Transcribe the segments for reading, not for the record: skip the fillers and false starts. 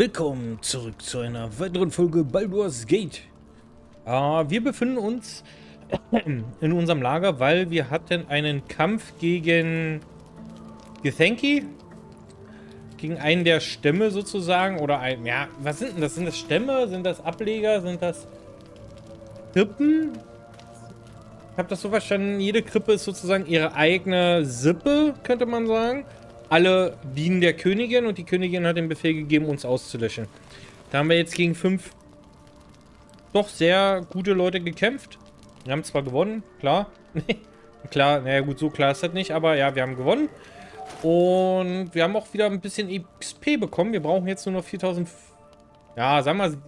Willkommen zurück zu einer weiteren Folge Baldur's Gate. Wir befinden uns in unserem Lager, weil wir hatten einen Kampf gegen Githyanki. Gegen einen der Stämme sozusagen. Oder ein. Ja, was sind denn das? Sind das Stämme? Sind das Ableger? Sind das Krippen? Ich habe das so verstanden. Jede Krippe ist sozusagen ihre eigene Sippe, könnte man sagen. Alle dienen der Königin und die Königin hat den Befehl gegeben, uns auszulöschen. Da haben wir jetzt gegen 5 doch sehr gute Leute gekämpft. Wir haben zwar gewonnen, klar. Klar, naja gut, so klar ist das nicht, aber ja, wir haben gewonnen. Und wir haben auch wieder ein bisschen XP bekommen. Wir brauchen jetzt nur noch 4000, ja, sagen wir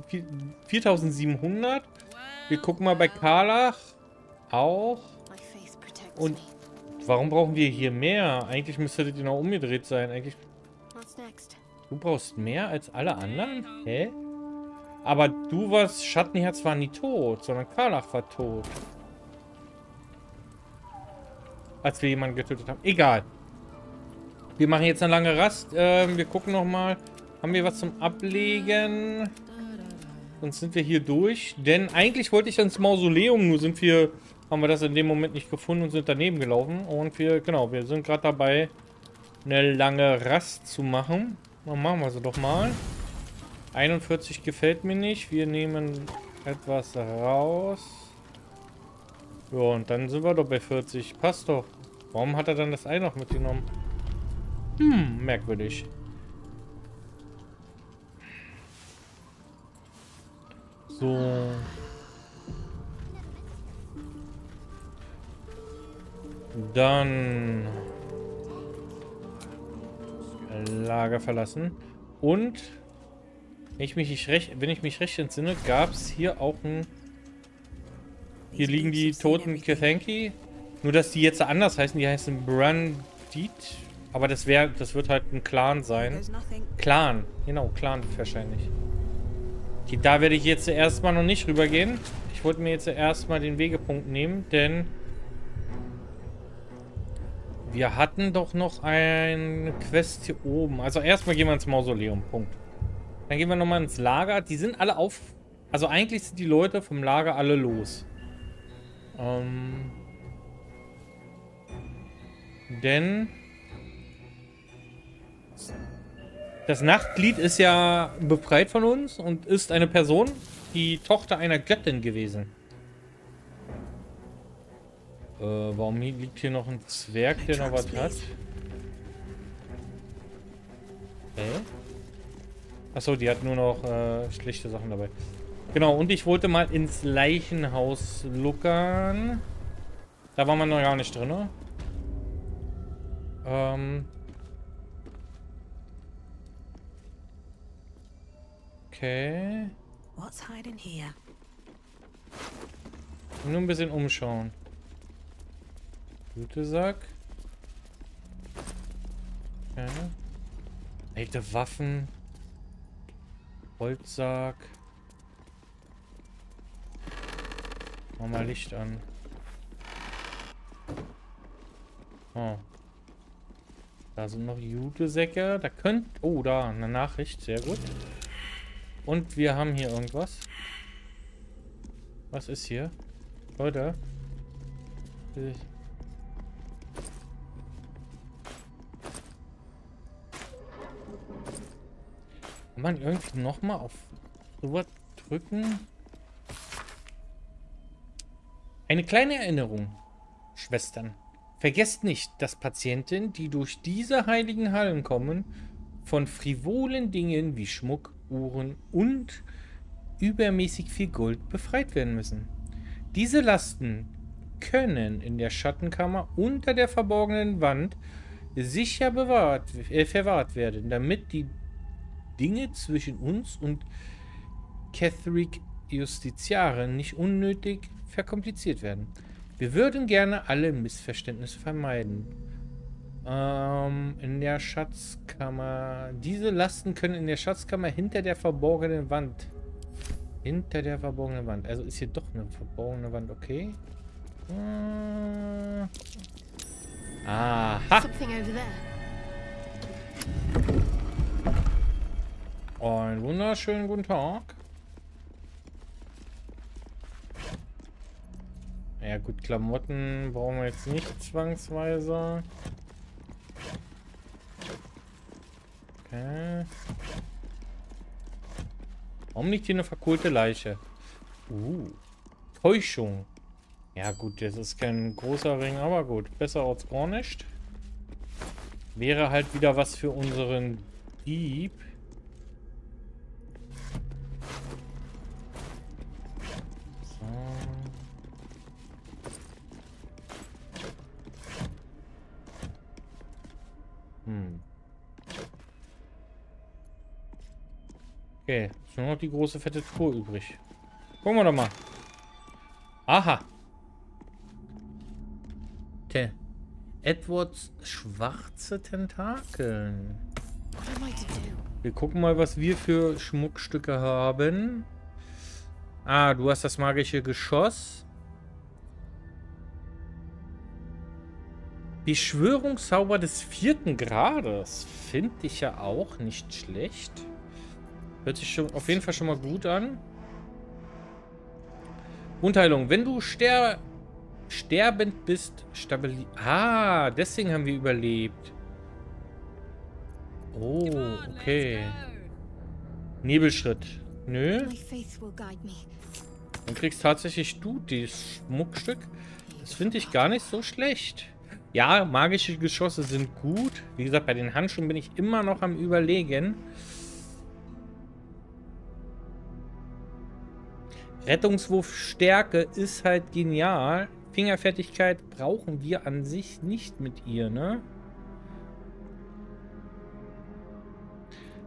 4700. Wir gucken mal bei Karlach auch. Und warum brauchen wir hier mehr? Eigentlich müsste das genau umgedreht sein. Eigentlich. Du brauchst mehr als alle anderen? Hä? Aber du warst... Schattenherz war nie tot, sondern Karlach war tot. Als wir jemanden getötet haben. Egal. Wir machen jetzt eine lange Rast. Wir gucken nochmal. Haben wir was zum Ablegen? Sonst sind wir hier durch. Denn eigentlich wollte ich ins Mausoleum, nur sind wir... Haben wir das in dem Moment nicht gefunden und sind daneben gelaufen. Und wir, genau, wir sind gerade dabei, eine lange Rast zu machen. Dann machen wir sie doch mal. 41 gefällt mir nicht. Wir nehmen etwas raus. Ja, und dann sind wir doch bei 40. Passt doch. Warum hat er dann das Ei noch mitgenommen? Hm, merkwürdig. So... Dann Lager verlassen. Und wenn ich mich recht entsinne, gab es hier auch ein... Hier liegen die toten Kethanki. Nur, dass die jetzt anders heißen. Die heißen Brandit. Aber das wird halt ein Clan sein. Clan. Genau, Clan wahrscheinlich. Okay, da werde ich jetzt erstmal noch nicht rübergehen. Ich wollte mir jetzt erstmal den Wegepunkt nehmen, denn... Wir hatten doch noch eine Quest hier oben. Also erstmal gehen wir ins Mausoleum, Punkt. Dann gehen wir nochmal ins Lager. Die sind alle auf... Also eigentlich sind die Leute vom Lager alle los. Denn... Das Nachtglied ist ja befreit von uns und ist eine Person, die Tochter einer Göttin gewesen. Warum liegt hier noch ein Zwerg, der noch was hat? Achso, die hat nur noch schlechte Sachen dabei. Genau, und ich wollte mal ins Leichenhaus luckern. Da waren wir noch gar nicht drin, ne? Okay. Nur ein bisschen umschauen. Gute Sack. Okay. Alte Waffen. Holzsack. Mach mal Licht an. Oh. Da sind noch gute Säcke. Da könnt... Oh, da. Eine Nachricht. Sehr gut. Und wir haben hier irgendwas. Was ist hier? Leute. Kann man irgendwie nochmal auf sowas drücken? Eine kleine Erinnerung, Schwestern. Vergesst nicht, dass Patienten, die durch diese heiligen Hallen kommen, von frivolen Dingen wie Schmuck, Uhren und übermäßig viel Gold befreit werden müssen. Diese Lasten können in der Schattenkammer unter der verborgenen Wand sicher verwahrt werden, damit die Dinge zwischen uns und Cathwick Justitiare nicht unnötig verkompliziert werden. Wir würden gerne alle Missverständnisse vermeiden. In der Schatzkammer. Diese Lasten können in der Schatzkammer hinter der verborgenen Wand. Hinter der verborgenen Wand. Also ist hier doch eine verborgene Wand, okay. Aha. Something over there. Einen wunderschönen guten Tag. Ja gut, Klamotten brauchen wir jetzt nicht zwangsweise. Okay. Warum liegt hier eine verkohlte Leiche? Täuschung. Ja gut, das ist kein großer Ring, aber gut. Besser als gar nicht. Wäre halt wieder was für unseren Dieb. Okay, ist nur noch die große fette Truhe übrig. Gucken wir doch mal. Aha. Edwards schwarze Tentakel. Wir gucken mal, was wir für Schmuckstücke haben. Ah, du hast das magische Geschoss. Beschwörungszauber des 4. Grades. Finde ich ja auch nicht schlecht. Hört sich schon, auf jeden Fall schon mal gut an. Wundheilung. Wenn du sterbend bist, stabilisiert. Ah, deswegen haben wir überlebt. Oh, okay. Nebelschritt. Nö. Dann kriegst tatsächlich du dieses Schmuckstück. Das finde ich gar nicht so schlecht. Ja, magische Geschosse sind gut. Wie gesagt, bei den Handschuhen bin ich immer noch am Überlegen. Rettungswurf Stärke ist halt genial. Fingerfertigkeit brauchen wir an sich nicht mit ihr, ne?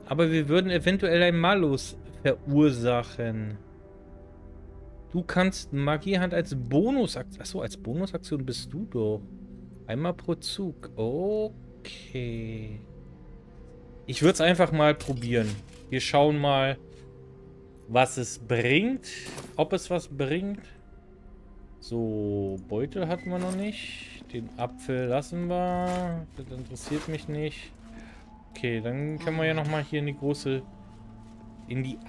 Aber wir würden eventuell einen Malus verursachen. Du kannst Magierhand als Bonusaktion... Achso, als Bonusaktion bist du doch. Einmal pro Zug. Okay. Ich würde es einfach mal probieren. Wir schauen mal, was es bringt. Ob es was bringt. So, Beutel hatten wir noch nicht. Den Apfel lassen wir. Das interessiert mich nicht. Okay, dann können wir ja nochmal hier in die große... In die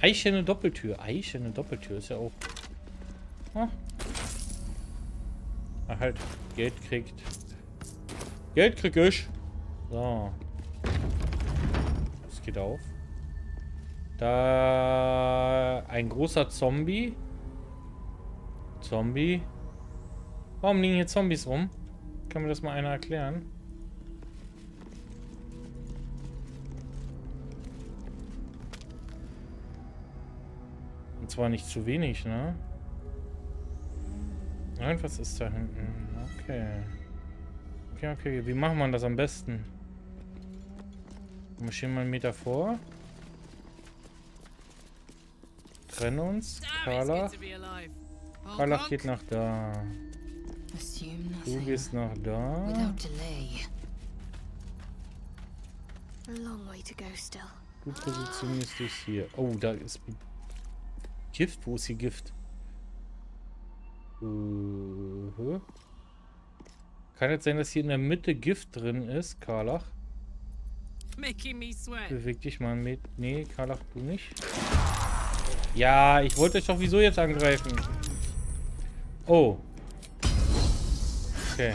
Eichene Doppeltür. Eichene Doppeltür ist ja auch... Ah. Ach halt, Geld kriegt. Geld krieg ich. So. Das geht auf. Da ein großer Zombie. Warum liegen hier Zombies rum? Kann mir das mal einer erklären? Und zwar nicht zu wenig, ne? Irgendwas ist da hinten. Okay. Okay. Wie macht man das am besten? Wir stehen mal einen Meter vor. Trennen uns. Karlach geht nach da. Du gehst nach da. Du positionierst dich hier. Oh, da ist Gift. Wo ist hier Gift? Kann jetzt sein, dass hier in der Mitte Gift drin ist, Karlach. Beweg dich mal mit. Nee, Karlach, du nicht. Ja, ich wollte euch doch wieso jetzt angreifen. Oh. Okay.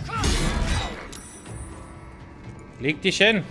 Leg dich hin.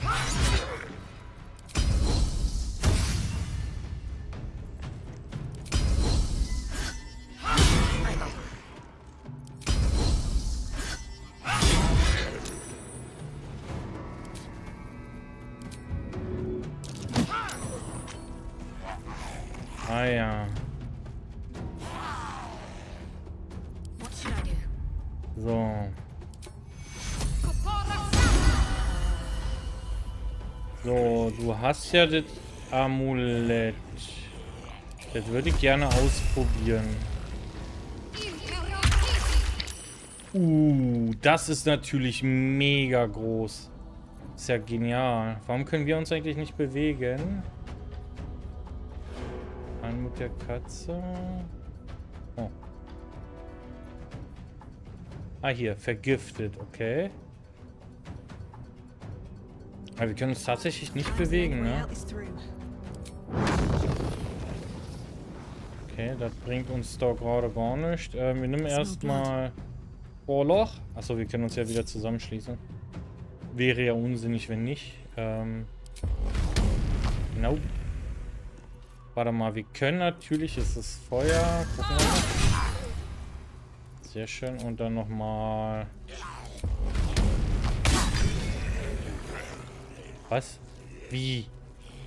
Hast ja das Amulett. Das würde ich gerne ausprobieren. Das ist natürlich mega groß. Ist ja genial. Warum können wir uns eigentlich nicht bewegen? Anmut der Katze. Oh. Ah, hier. Vergiftet. Okay. Aber wir können uns tatsächlich nicht bewegen, ne? Okay, das bringt uns da gerade gar nichts. Wir nehmen erstmal Vorloch. Achso, wir können uns ja wieder zusammenschließen. Wäre ja unsinnig, wenn nicht. Nope. Warte mal, wir können natürlich, es ist Feuer. Gucken wir mal. Sehr schön. Und dann nochmal. Was? Wie?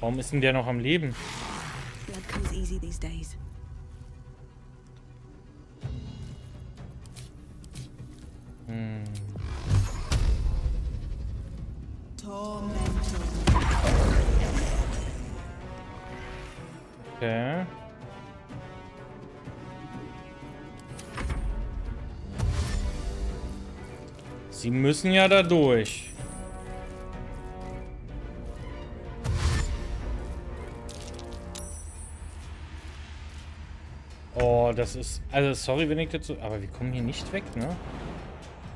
Warum ist denn der noch am Leben? Hm. Okay. Sie müssen ja da durch. Oh, das ist... Also, sorry, wenn ich dazu... Aber wir kommen hier nicht weg, ne?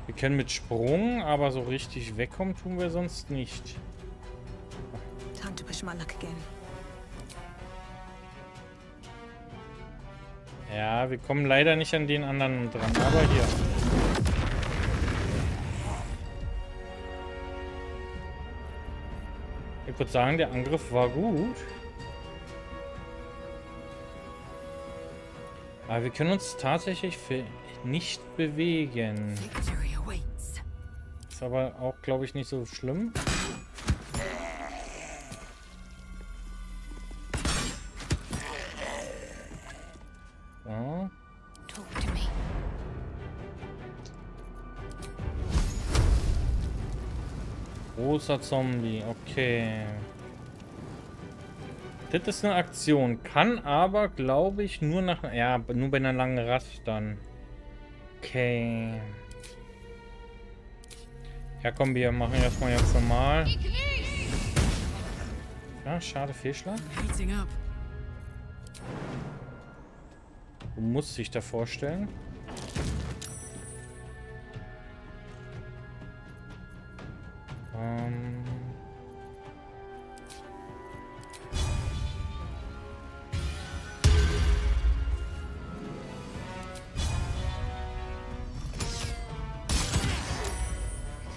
Wir können mit Sprung, aber so richtig wegkommen tun wir sonst nicht. Time to push my luck again. Ja, wir kommen leider nicht an den anderen dran, aber hier. Ich würde sagen, der Angriff war gut. Aber wir können uns tatsächlich nicht bewegen. Ist aber auch, glaube ich, nicht so schlimm. Großer Zombie, okay. Das ist eine Aktion, kann aber, glaube ich, nur nach, ja, nur bei einer langen Rast dann. Okay. Ja, komm, wir machen erstmal jetzt normal. Ja, schade, Fehlschlag. Du musst dich da vorstellen.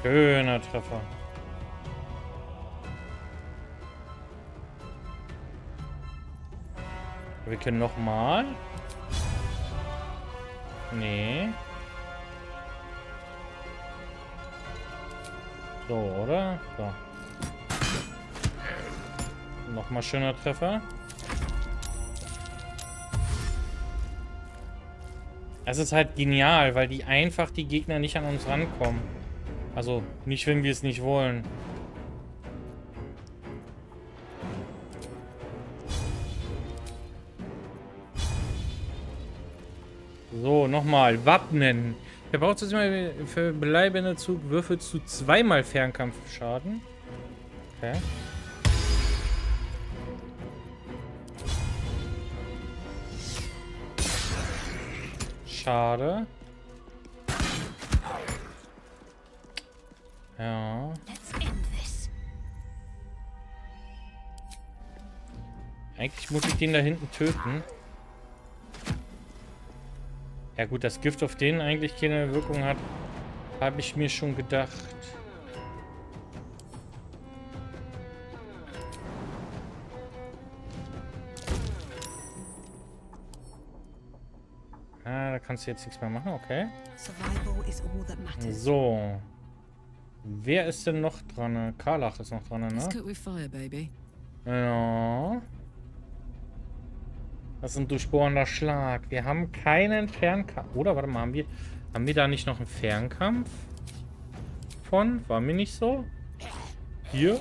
Schöner Treffer. Wir können nochmal. Nee. So, oder? So. Nochmal schöner Treffer. Es ist halt genial, weil die einfach die Gegner nicht an uns rankommen. Also, nicht, wenn wir es nicht wollen. So, nochmal. Wappnen. Der braucht jetzt mal für bleibende Zugwürfe zu zweimal Fernkampfschaden. Okay. Schade. Ja. Eigentlich muss ich den da hinten töten. Ja gut, das Gift auf den eigentlich keine Wirkung hat, habe ich mir schon gedacht. Ah, da kannst du jetzt nichts mehr machen, okay. So. Wer ist denn noch dran? Karlach ist noch dran, ne? Ja. Das ist ein durchbohrender Schlag. Wir haben keinen Fernkampf. Oder, warte mal, haben wir da nicht noch einen Fernkampf von? War mir nicht so. Hier.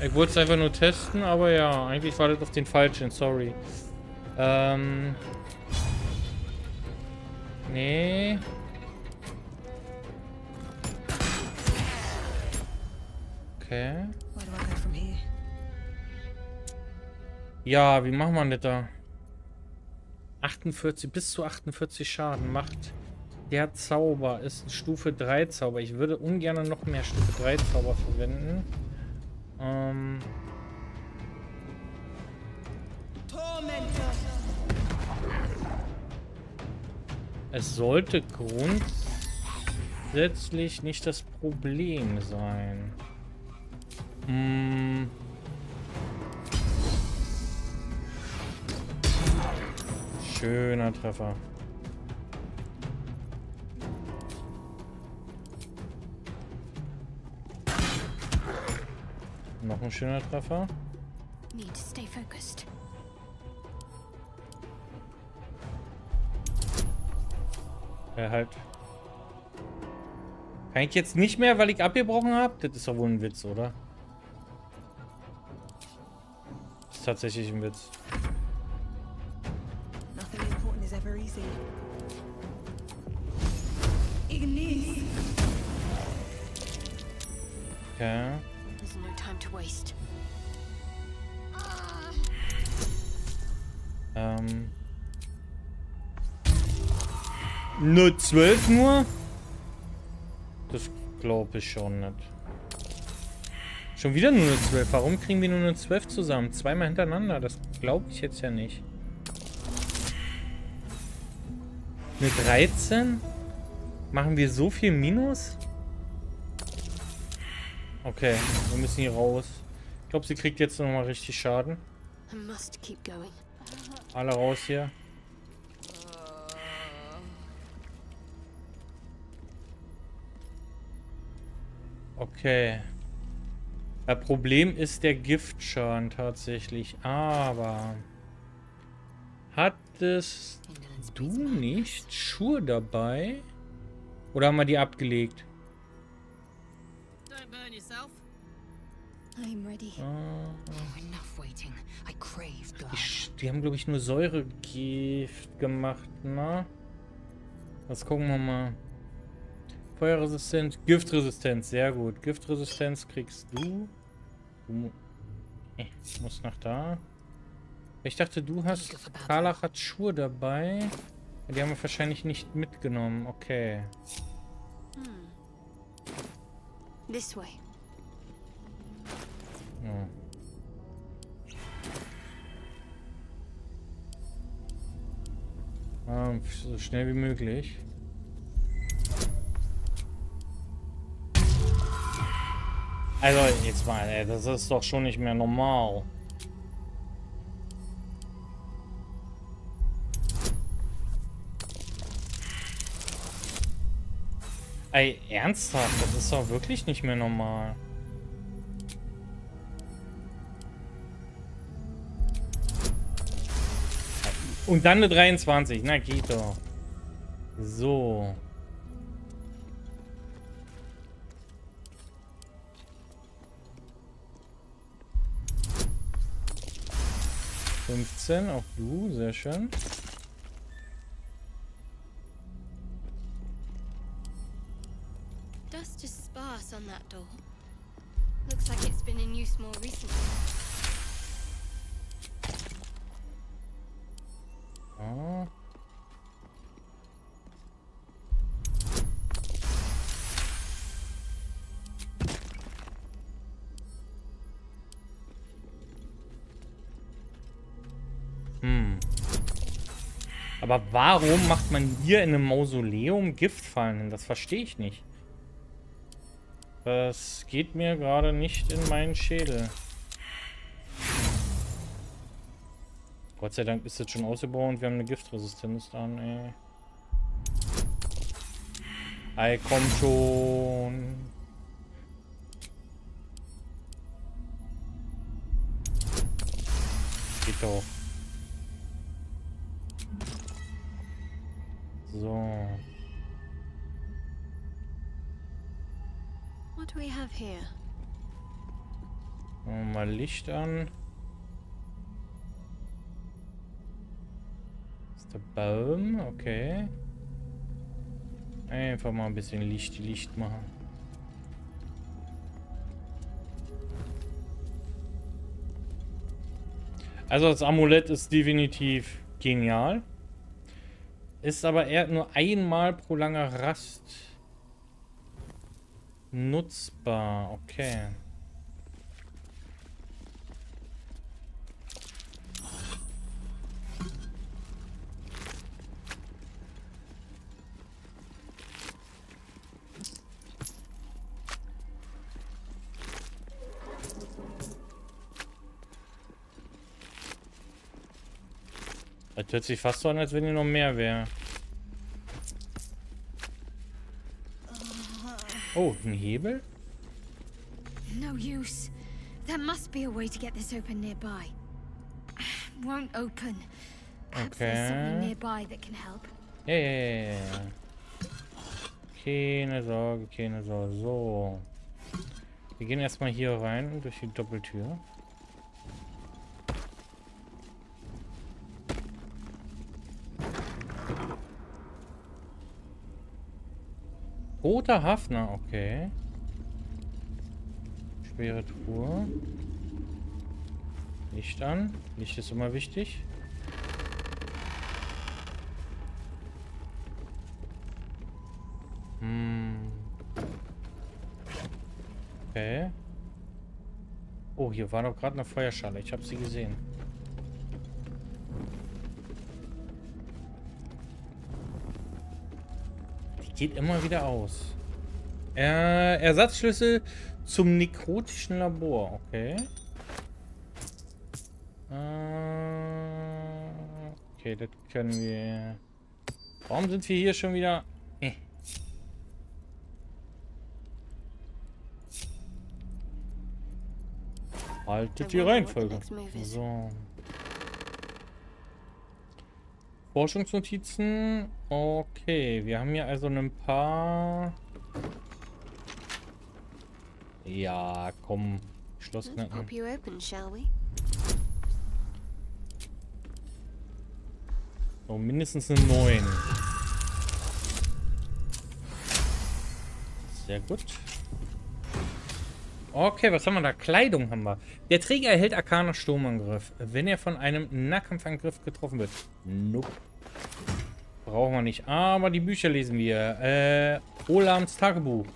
Ich wollte es einfach nur testen, aber ja, eigentlich war das auf den falschen, sorry. Nee. Okay. Ja, wie macht man das da? 48, bis zu 48 Schaden macht Der Zauber ist ein Stufe 3 Zauber. Ich würde ungern noch mehr Stufe 3 Zauber verwenden. Es sollte grundsätzlich nicht das Problem sein. Schöner Treffer. Noch ein schöner Treffer. Need to stay focused. Halt. Kann ich jetzt nicht mehr, weil ich abgebrochen habe? Das ist doch wohl ein Witz, oder? Das ist tatsächlich ein Witz. Okay. Nur 12 nur? Das glaube ich schon nicht. Schon wieder nur eine 12. Warum kriegen wir nur eine 12 zusammen? Zweimal hintereinander. Das glaube ich jetzt ja nicht. Eine 13? Machen wir so viel Minus? Okay, wir müssen hier raus. Ich glaube, sie kriegt jetzt nochmal richtig Schaden. Alle raus hier. Okay. Das Problem ist der Giftschaden tatsächlich. Aber hattest du nicht Schuhe dabei? Oder haben wir die abgelegt? Die haben, glaube ich, nur Säuregift gemacht, ne? Das gucken wir mal. Feuerresistenz, Giftresistenz, sehr gut. Giftresistenz kriegst du. Du musst nach da. Ich dachte, du hast... Karlach hat Schuhe dabei. Die haben wir wahrscheinlich nicht mitgenommen. Okay. This way. Ja. So schnell wie möglich. Also, jetzt mal, ey, das ist doch schon nicht mehr normal. Ey, ernsthaft? Das ist doch wirklich nicht mehr normal. Und dann eine 23, na geht doch. So. Auch du, sehr schön. Dust is sparse on that door. Looks like it's been in use more recently. Ah. Aber warum macht man hier in einem Mausoleum Giftfallen hin? Das verstehe ich nicht. Das geht mir gerade nicht in meinen Schädel. Gott sei Dank ist das schon ausgebaut und wir haben eine Giftresistenz dran, ey. Ei, komm schon. Geht doch. So. What do we have here? Mal Licht an. Das ist der Baum, okay. Einfach mal ein bisschen Licht machen. Also das Amulett ist definitiv genial. Ist aber eher nur einmal pro langer Rast nutzbar. Okay. Das hört sich fast so an, als wenn hier noch mehr wäre. Oh, ein Hebel? No use. There must be a way to get this open nearby. Won't open. Perhaps there's something nearby that can help. Yeah. Keine Sorge, keine Sorge. So. Wir gehen erstmal hier rein durch die Doppeltür. Roter Hafner, okay. Schwere Truhe. Licht an. Licht ist immer wichtig. Okay. Oh, hier war doch gerade eine Feuerschale. Ich habe sie gesehen. Geht immer wieder aus. Ersatzschlüssel zum nekrotischen Labor. Okay. Okay, das können wir... Warum sind wir hier schon wieder... Haltet die Reihenfolge. So. Forschungsnotizen. Okay, wir haben hier also ein paar... Ja, komm. Schlossknacken. So, mindestens eine 9. Sehr gut. Okay, was haben wir da? Kleidung haben wir. Der Träger erhält Arkaner Sturmangriff, wenn er von einem Nahkampfangriff getroffen wird. Nope. Brauchen wir nicht. Aber die Bücher lesen wir. Olams Tagebuch.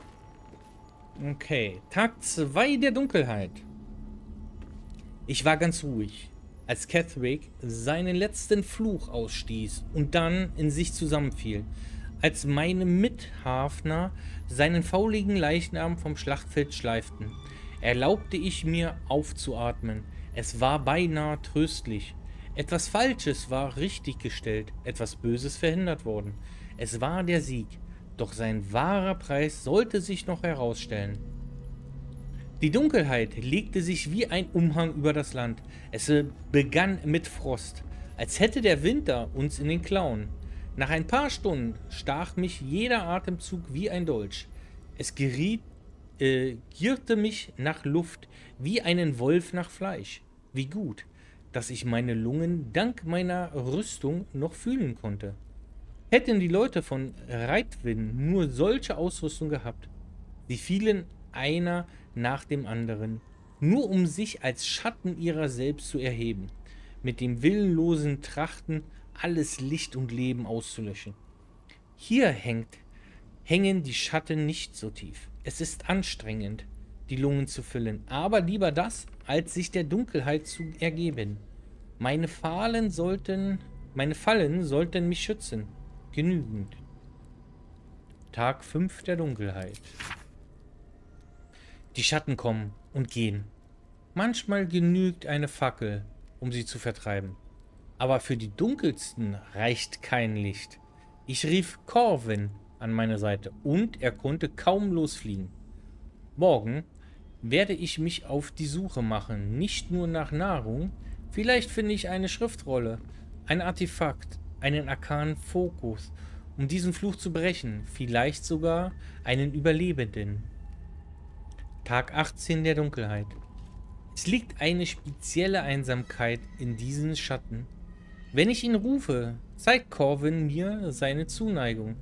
Okay. Tag 2 der Dunkelheit. Ich war ganz ruhig, als Cathwick seinen letzten Fluch ausstieß und dann in sich zusammenfiel. Als meine Mithafner seinen fauligen Leichnam vom Schlachtfeld schleiften, erlaubte ich mir aufzuatmen. Es war beinahe tröstlich. Etwas Falsches war richtiggestellt, etwas Böses verhindert worden. Es war der Sieg, doch sein wahrer Preis sollte sich noch herausstellen. Die Dunkelheit legte sich wie ein Umhang über das Land. Es begann mit Frost, als hätte der Winter uns in den Klauen. Nach ein paar Stunden stach mich jeder Atemzug wie ein Dolch. Es gierte mich nach Luft, wie einen Wolf nach Fleisch. Wie gut, dass ich meine Lungen dank meiner Rüstung noch fühlen konnte. Hätten die Leute von Reitwind nur solche Ausrüstung gehabt. Sie fielen einer nach dem anderen, nur um sich als Schatten ihrer selbst zu erheben, mit dem willenlosen Trachten alles Licht und Leben auszulöschen. Hier hängen die Schatten nicht so tief. Es ist anstrengend, die Lungen zu füllen, aber lieber das, als sich der Dunkelheit zu ergeben. Meine Fallen sollten mich schützen. Genügend. Tag 5 der Dunkelheit. Die Schatten kommen und gehen. Manchmal genügt eine Fackel, um sie zu vertreiben. Aber für die Dunkelsten reicht kein Licht. Ich rief Corvin an meine Seite und er konnte kaum losfliegen. Morgen werde ich mich auf die Suche machen, nicht nur nach Nahrung. Vielleicht finde ich eine Schriftrolle, ein Artefakt, einen arkanen Fokus, um diesen Fluch zu brechen. Vielleicht sogar einen Überlebenden. Tag 18 der Dunkelheit. Es liegt eine spezielle Einsamkeit in diesen Schatten. Wenn ich ihn rufe, zeigt Corvin mir seine Zuneigung,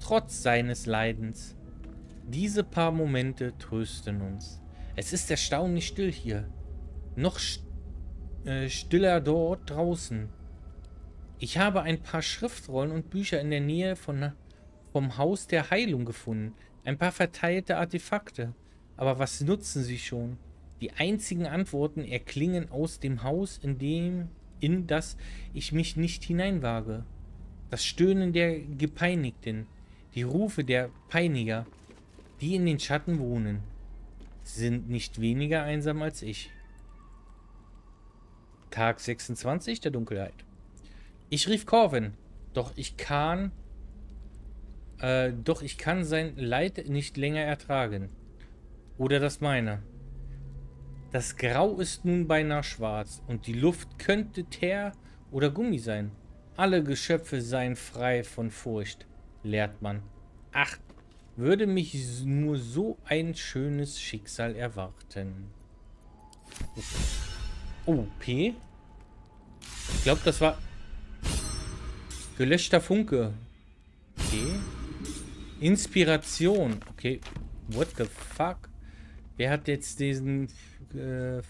trotz seines Leidens. Diese paar Momente trösten uns. Es ist erstaunlich still hier, noch stiller dort draußen. Ich habe ein paar Schriftrollen und Bücher in der Nähe vom Haus der Heilung gefunden. Ein paar verteilte Artefakte. Aber was nutzen sie schon? Die einzigen Antworten erklingen aus dem Haus, in das ich mich nicht hineinwage. Das Stöhnen der Gepeinigten, die Rufe der Peiniger, die in den Schatten wohnen, sind nicht weniger einsam als ich. Tag 26 der Dunkelheit. Ich rief Corvin, doch ich kann sein Leid nicht länger ertragen. Oder das meine. Das Grau ist nun beinahe schwarz und die Luft könnte Teer oder Gummi sein. Alle Geschöpfe seien frei von Furcht, lehrt man. Ach, würde mich nur so ein schönes Schicksal erwarten. Oh, P. Ich glaube, das war... Gelöschter Funke. Okay. Inspiration. Okay, what the fuck? Wer hat jetzt diesen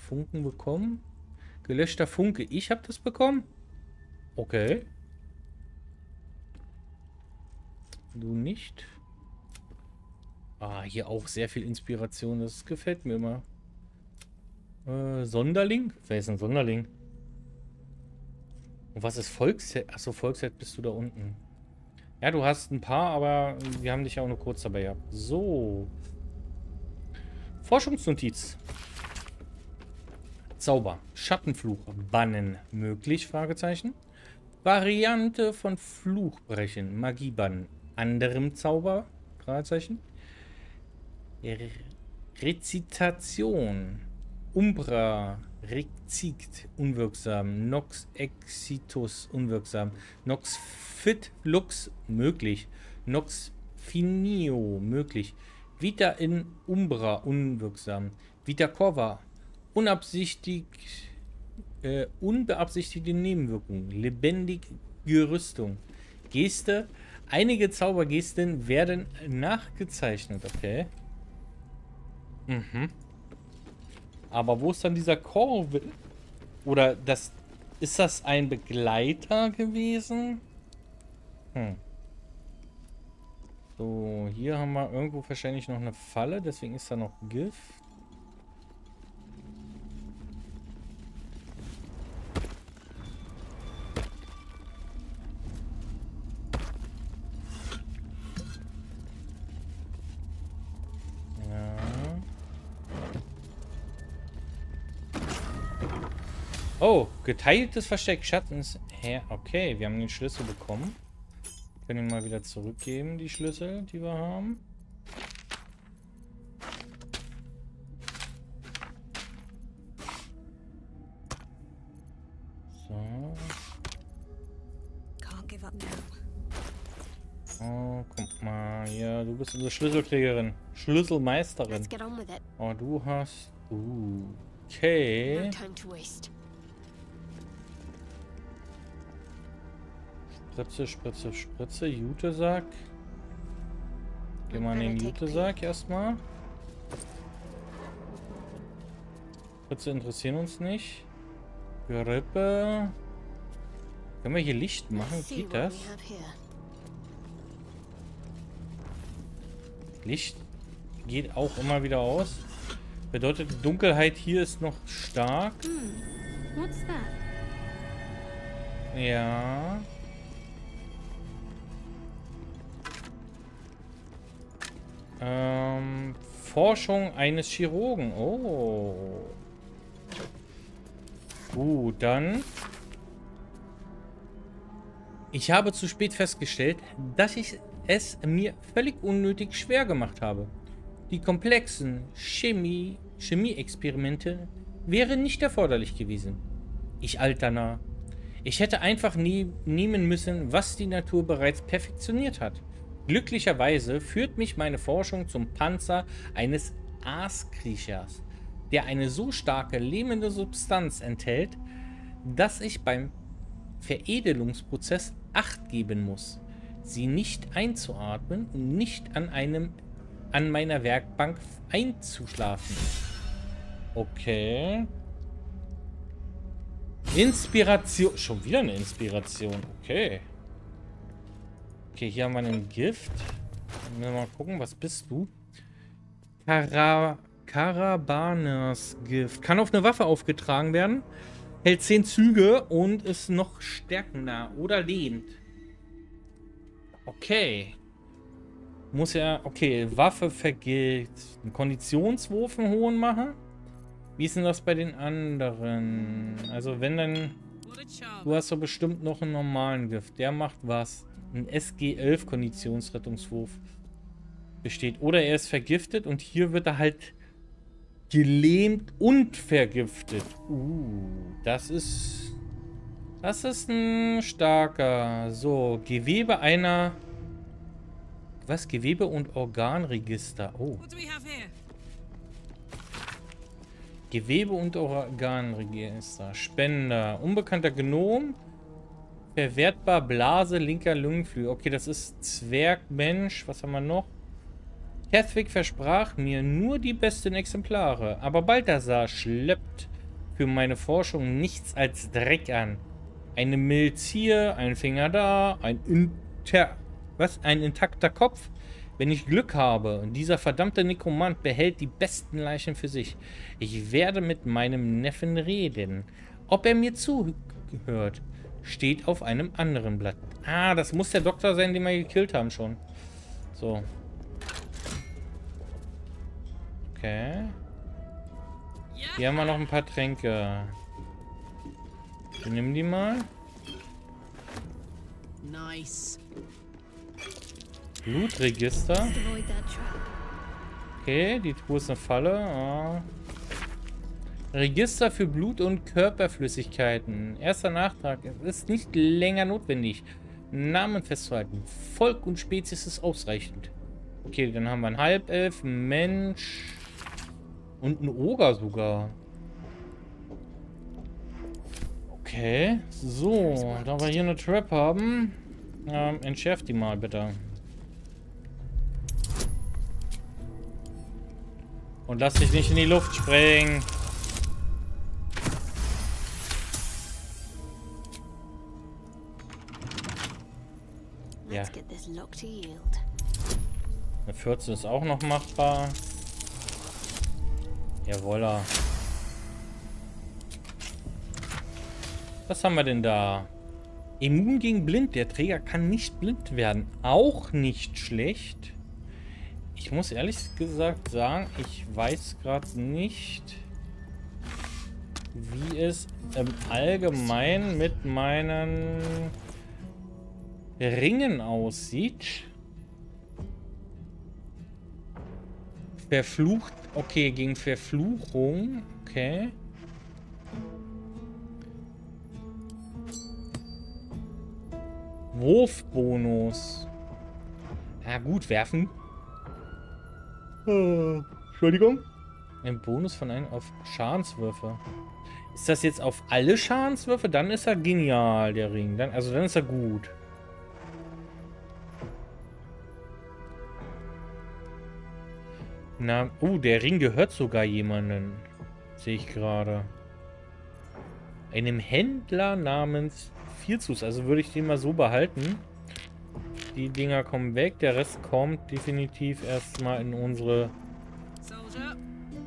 Funken bekommen? Gelöschter Funke. Ich habe das bekommen? Okay. Du nicht. Ah, hier auch sehr viel Inspiration. Das gefällt mir immer. Sonderling? Wer ist ein Sonderling? Und was ist Volksheld? Achso, Volksheld bist du da unten. Ja, du hast ein paar, aber wir haben dich ja auch nur kurz dabei gehabt. So. Forschungsnotiz. Zauber. Schattenfluch. Bannen. Möglich? Fragezeichen. Variante von Fluchbrechen. Magiebannen. Anderem Zauber? Fragezeichen. Rezitation. Umbra. Rezigt. Unwirksam. Nox Exitus. Unwirksam. Nox Fit Lux. Möglich. Nox Finio. Möglich. Vita in Umbra. Unwirksam. Vita Corva. Unbeabsichtigte Nebenwirkungen. Lebendige Rüstung. Geste. Einige Zaubergesten werden nachgezeichnet. Okay. Mhm. Aber wo ist dann dieser Corvin? Oder das... Ist das ein Begleiter gewesen? Hm. So, hier haben wir irgendwo wahrscheinlich noch eine Falle. Deswegen ist da noch Gift. Oh, geteiltes Versteck. Schatten ist her. Okay, wir haben den Schlüssel bekommen. Können ihn mal wieder zurückgeben, die Schlüssel, die wir haben. So. Oh, guck mal. Ja, du bist unsere Schlüsselkrigerin. Schlüsselmeisterin. Oh, du hast... Okay. Spritze, Spritze, Spritze, Jutesack. Geh mal in den Jutesack erstmal. Spritze interessieren uns nicht. Gerippe. Können wir hier Licht machen? Geht das? Licht geht auch immer wieder aus. Bedeutet, die Dunkelheit hier ist noch stark. Ja. Forschung eines Chirurgen. Oh. Gut, dann. Ich habe zu spät festgestellt, dass ich es mir völlig unnötig schwer gemacht habe. Die komplexen Chemie-Experimente wären nicht erforderlich gewesen. Ich alterner. Ich hätte einfach nie nehmen müssen, was die Natur bereits perfektioniert hat. Glücklicherweise führt mich meine Forschung zum Panzer eines Aaszkriechers, der eine so starke lähmende Substanz enthält, dass ich beim Veredelungsprozess Acht geben muss, sie nicht einzuatmen und nicht an meiner Werkbank einzuschlafen. Okay. Inspiration. Schon wieder eine Inspiration. Okay. Okay, hier haben wir einen Gift. Mal gucken, was bist du? Kara Karabaners Gift. Kann auf eine Waffe aufgetragen werden. Hält 10 Züge und ist noch stärkender oder lehnt. Okay. Muss ja... Okay, Waffe vergilt. Einen Konditionswurf einen hohen machen. Wie ist denn das bei den anderen? Also wenn dann... Du hast doch bestimmt noch einen normalen Gift. Der macht was? Ein SG11 Konditionsrettungswurf besteht. Oder er ist vergiftet und hier wird er halt gelähmt und vergiftet. Das ist... Das ist ein starker... So, Gewebe einer... Was? Gewebe- und Organregister. Oh. Gewebe- und Organregister. Spender. Unbekannter Gnom. Verwertbar. Blase. Linker Lungenflügel. Okay, das ist Zwergmensch. Was haben wir noch? Cathwick versprach mir nur die besten Exemplare. Aber Balthasar schleppt für meine Forschung nichts als Dreck an. Eine Milz hier, ein Finger da, ein intakter Kopf. Wenn ich Glück habe, dieser verdammte Nekromant behält die besten Leichen für sich. Ich werde mit meinem Neffen reden. Ob er mir zuhört, steht auf einem anderen Blatt. Ah, das muss der Doktor sein, den wir gekillt haben schon. So. Okay. Hier haben wir noch ein paar Tränke. Wir nehmen die mal. Nice. Blutregister. Okay, die Truhe ist eine Falle. Oh. Register für Blut- und Körperflüssigkeiten. Erster Nachtrag. Es ist nicht länger notwendig, Namen festzuhalten. Volk und Spezies ist ausreichend. Okay, dann haben wir einen Halbelf, einen Mensch und einen Oger sogar. Okay, so. Da wir hier eine Trap haben, entschärft die mal bitte. Und lass dich nicht in die Luft springen. Ja. Eine 14 ist auch noch machbar. Jawolla. Was haben wir denn da? Immun gegen blind. Der Träger kann nicht blind werden. Auch nicht schlecht. Ich muss ehrlich gesagt sagen, ich weiß gerade nicht, wie es im Allgemeinen mit meinen Ringen aussieht. Verflucht, okay, gegen Verfluchung, okay. Wurfbonus. Ja gut, werfen. Entschuldigung. Ein Bonus von einem auf Schadenswürfe. Ist das jetzt auf alle Schadenswürfe? Dann ist er genial, der Ring. Dann ist er gut. Na, der Ring gehört sogar jemandem. Sehe ich gerade. Einem Händler namens Vierzus. Also würde ich den mal so behalten. Die Dinger kommen weg, der Rest kommt definitiv erstmal in unsere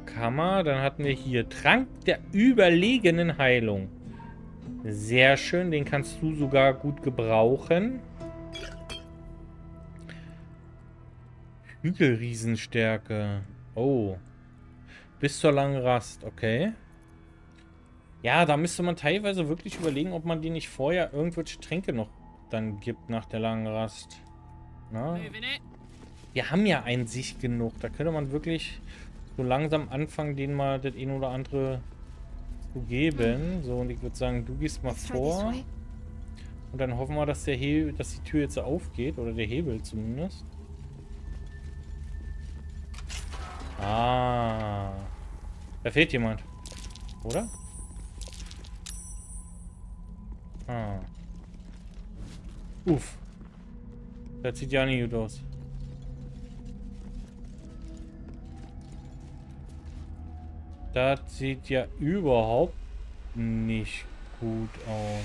Kammer. Dann hatten wir hier Trank der überlegenen Heilung. Sehr schön, den kannst du sogar gut gebrauchen. Hügelriesenstärke. Oh. Bis zur langen Rast, okay. Ja, da müsste man teilweise wirklich überlegen, ob man die nicht vorher irgendwelche Tränke noch dann gibt nach der langen Rast. Na? Wir haben ja an sich genug. Da könnte man wirklich so langsam anfangen, denen mal das ein oder andere zu geben. So, und ich würde sagen, du gehst mal vor. Und dann hoffen wir, dass der Hebel, dass die Tür jetzt aufgeht. Oder der Hebel zumindest. Ah. Da fehlt jemand. Oder? Ah. Uff. Das sieht ja nicht gut aus. Das sieht ja überhaupt nicht gut aus.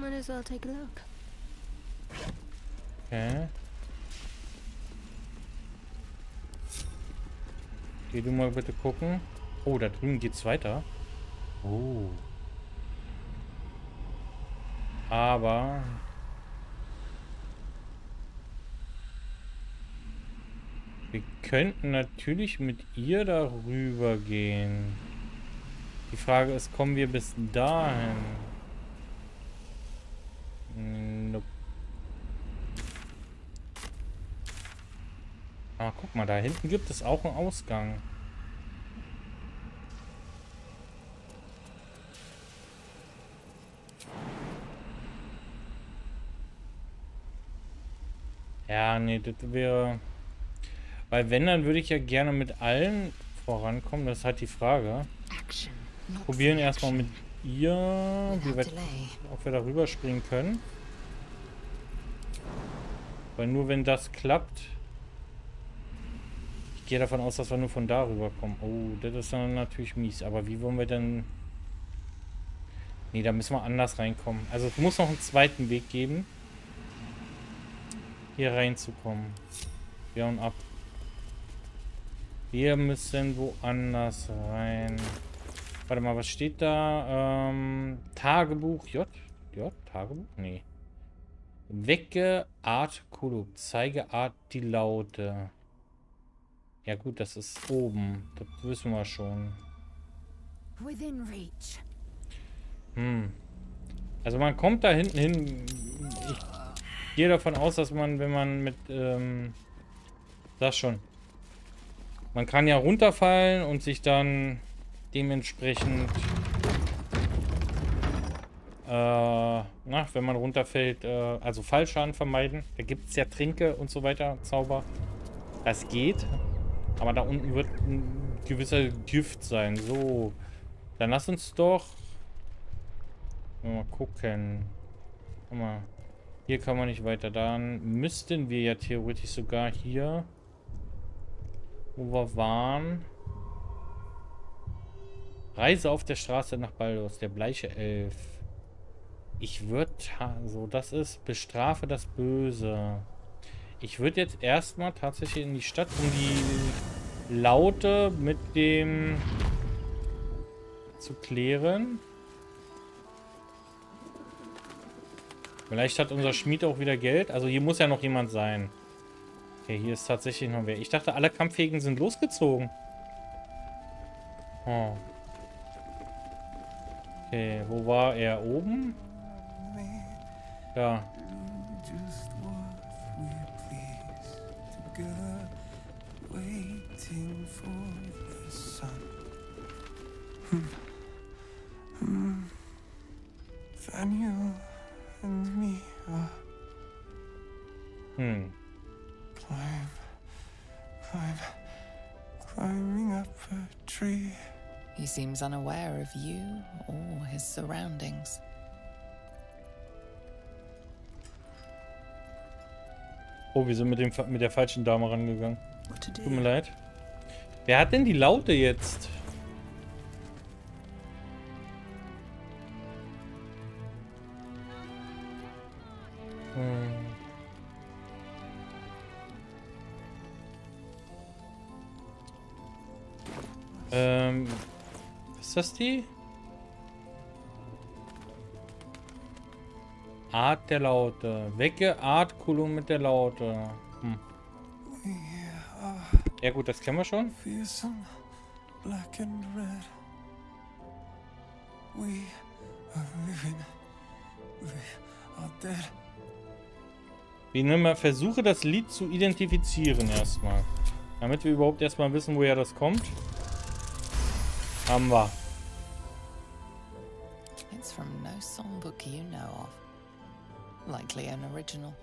Might as well take a look. Okay. Geh du mal bitte gucken. Oh, da drüben geht's weiter. Oh. Aber... wir könnten natürlich mit ihr darüber gehen. Die Frage ist, kommen wir bis dahin? Nope. Ah, guck mal, da hinten gibt es auch einen Ausgang. Ja, nee, das wäre... weil wenn, dann würde ich ja gerne mit allen vorankommen. Das ist halt die Frage. Probieren erstmal mit ihr, wie weit, ob wir da rüber springen können. Weil nur wenn das klappt... ich gehe davon aus, dass wir nur von da rüberkommen. Oh, das ist dann natürlich mies. Aber wie wollen wir denn... nee, da müssen wir anders reinkommen. Also es muss noch einen zweiten Weg geben, hier reinzukommen. Ja und ab. Wir müssen woanders rein. Warte mal, was steht da? Tagebuch J? J? Tagebuch? Nee. Wecke Art Kulub. Zeige Art die Laute. Ja gut, das ist oben. Das wissen wir schon. Hm. Also man kommt da hinten hin. Ich gehe davon aus, dass man, wenn man mit... das schon... man kann ja runterfallen und sich dann dementsprechend, wenn man runterfällt, also Fallschaden vermeiden. Da gibt es ja Tränke und so weiter, Zauber. Das geht. Aber da unten wird ein gewisser Gift sein. So, dann lass uns doch mal gucken. Guck mal, hier kann man nicht weiter. Dann müssten wir ja theoretisch sogar hier... wo wir waren. Reise auf der Straße nach Baldur's, der bleiche Elf. Ich würde, so das ist, bestrafe das Böse. Ich würde jetzt erstmal tatsächlich in die Stadt, um die Laute mit dem zu klären. Vielleicht hat unser Schmied auch wieder Geld. Also hier muss ja noch jemand sein. Okay, hier ist tatsächlich noch wer. Ich dachte, alle Kampfhegen sind losgezogen. Oh. Okay, wo war er? Oben? Da. Hm. Climbing up a tree. He seems unaware of you or his surroundings. Oh, wir sind mit der falschen Dame rangegangen. Tut mir leid. Wer hat denn die Laute jetzt? Ist das die? Art der Laute. Wecke Art Kulum mit der Laute. Hm. Ja gut, das kennen wir schon. Wie immer, versuche das Lied zu identifizieren erstmal. Damit wir überhaupt erstmal wissen, woher das kommt. Haben wir. It's from no songbook you know of. Likely an original.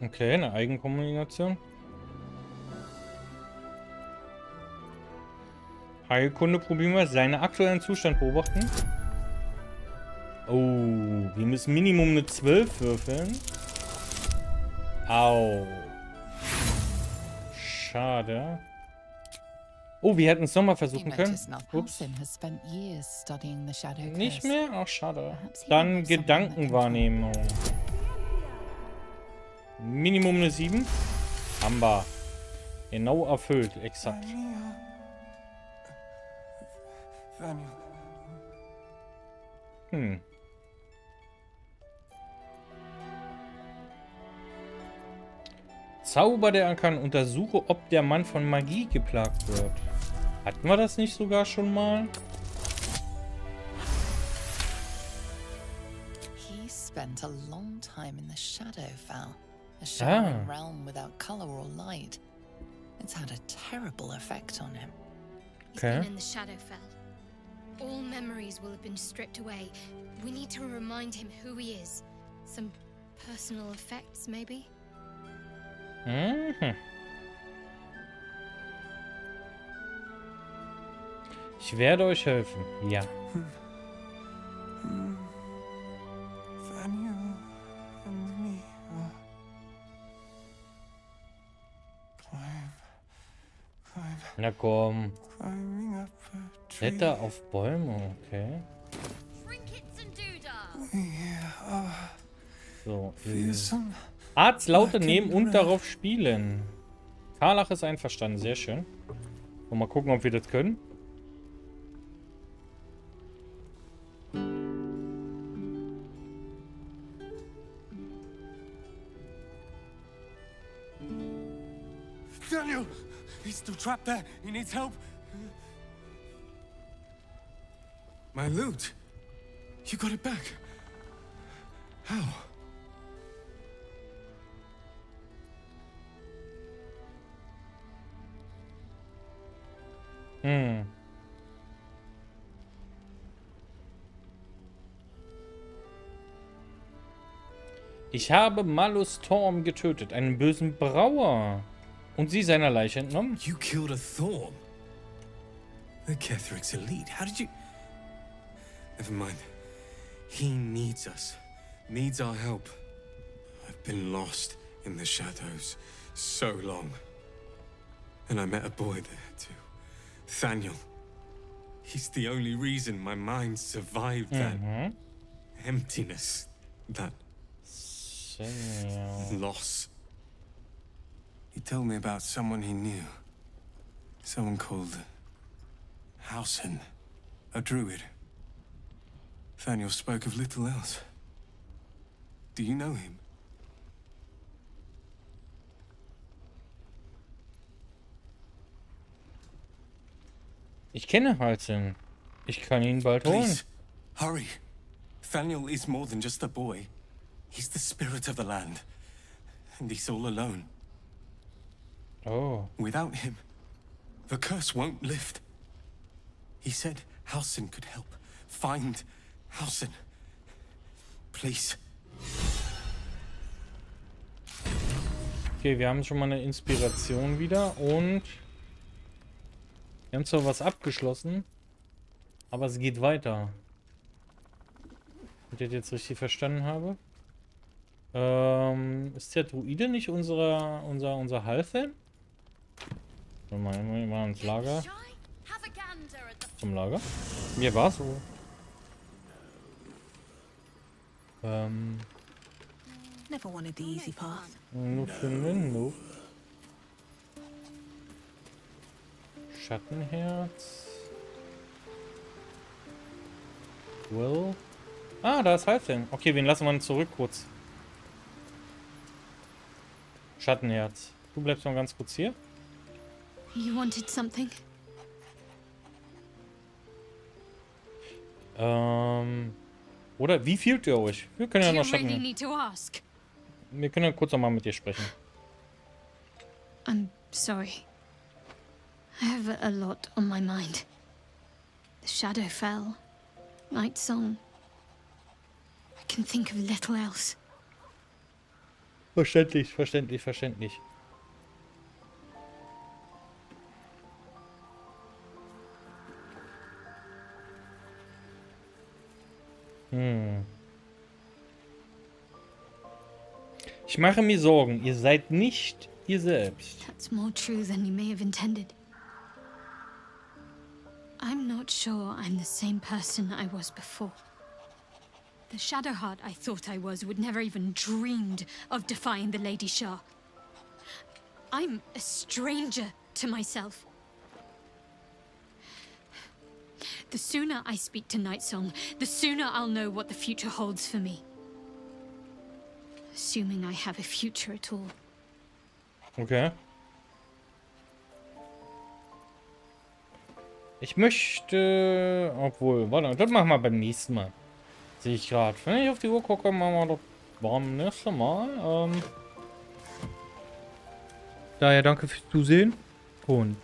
Okay, eine Eigenkommunikation. Heilkunde probieren wir. Seinen aktuellen Zustand beobachten. Oh, wir müssen Minimum eine 12 würfeln. Au. Schade. Oh, wir hätten es nochmal versuchen können. Ups. Nicht mehr? Ach, schade. Dann Gedankenwahrnehmung. Minimum eine 7. Haben wir. Genau erfüllt, exakt. Hm. Zauber, der kann. Untersuche, ob der Mann von Magie geplagt wird. Hatten wir das nicht sogar schon mal? He spent a long time in the Shadowfell, a shadowy realm without color or light. It's had a terrible effect on him. He's been in the Shadowfell. All memories will have been stripped away. We need to remind him who he is. Some personal effects, maybe. Ich werde euch helfen, ja. Na komm. Kletter auf Bäume, okay. So. Arzt Laute nehmen und darauf spielen. Karlach ist einverstanden, sehr schön. Und mal gucken, ob wir das können. Daniel, he's still trapped there. He needs help. My loot. You got it back. How? Hm. Ich habe Malus Thorm getötet, einen bösen Brauer, und sie seiner Leiche entnommen. You killed a Thorm. The Catheric's elite. How did you? Never mind. He needs us. Needs our help. I've been lost in the shadows so long. And I met a boy there too. Thaniel. He's the only reason my mind survived that emptiness, that loss. He told me about someone he knew. Someone called Hausen, a druid. Thaniel spoke of little else. Do you know him? Ich kenne Halsin. Ich kann ihn bald holen. Please, hurry. Thaniel is more than just a boy. He's the spirit of the land. And he's all alone. Oh. Without him, the curse won't lift. He said Halsin could help. Find Halsin. Please. Okay, wir haben schon mal eine Inspiration wieder und... Wir haben zwar was abgeschlossen, aber es geht weiter. Wenn ich das jetzt richtig verstanden habe. Ist der Druide nicht unser Halfen? Dann mal ins Lager. Zum Lager? Mir war so. Nur für Minloop. Schattenherz. Will. Ah, da ist Halsin. Okay, wen lassen wir denn zurück kurz? Schattenherz. Du bleibst mal ganz kurz hier. You wanted something? Oder wie fühlt ihr euch? Wir können ja noch Schattenherz. Wir können ja kurz nochmal mit dir sprechen. I'm sorry. I have a lot on my mind. The Shadowfell, Night Song. I can think of little else. Verständlich, verständlich, verständlich. Hm. Ich mache mir Sorgen. Ihr seid nicht ihr selbst. That's more true than you may have intended. not sure I'm the same person I was before. The Shadowheart I thought I was would never even dreamed of defying the Lady Shar. I'm a stranger to myself. The sooner I speak to Nightsong, the sooner I'll know what the future holds for me. Assuming I have a future at all. Okay. Ich möchte... Obwohl, warte, das machen wir beim nächsten Mal. Sehe ich gerade. Wenn ich auf die Uhr gucke, machen wir das beim nächsten Mal. Daher danke fürs Zusehen. Und...